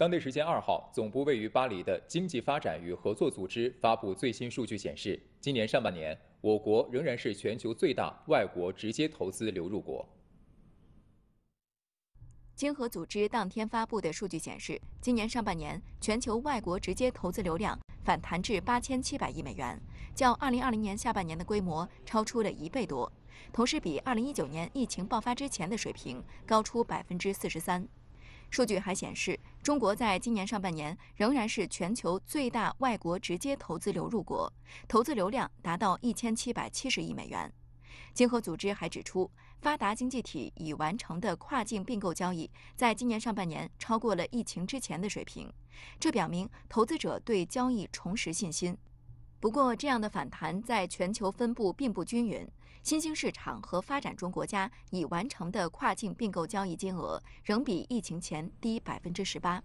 当地时间2号，总部位于巴黎的经济发展与合作组织发布最新数据显示，今年上半年，我国仍然是全球最大外国直接投资流入国。 经合组织当天发布的数据显示，今年上半年全球外国直接投资流量反弹至8700亿美元，较2020年下半年的规模超出了1倍多，同时比2019年疫情爆发之前的水平高出43%。数据还显示，中国在今年上半年仍然是全球最大外国直接投资流入国，投资流量达到1770亿美元。 经合组织还指出，发达经济体已完成的跨境并购交易，在今年上半年超过了疫情之前的水平，这表明投资者对交易重拾信心。不过，这样的反弹在全球分布并不均匀，新兴市场和发展中国家已完成的跨境并购交易金额仍比疫情前低18%。